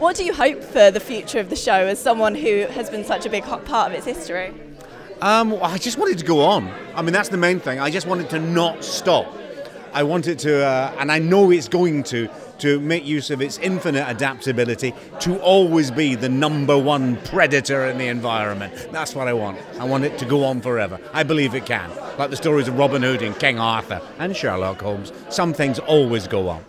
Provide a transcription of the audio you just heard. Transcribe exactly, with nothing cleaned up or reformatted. What do you hope for the future of the show as someone who has been such a big part of its history? Um, I just wanted to go on. I mean, that's the main thing. I just wanted to not stop. I want it to, uh, and I know it's going to, to make use of its infinite adaptability to always be the number one predator in the environment. That's what I want. I want it to go on forever. I believe it can. Like the stories of Robin Hood and King Arthur and Sherlock Holmes, some things always go on.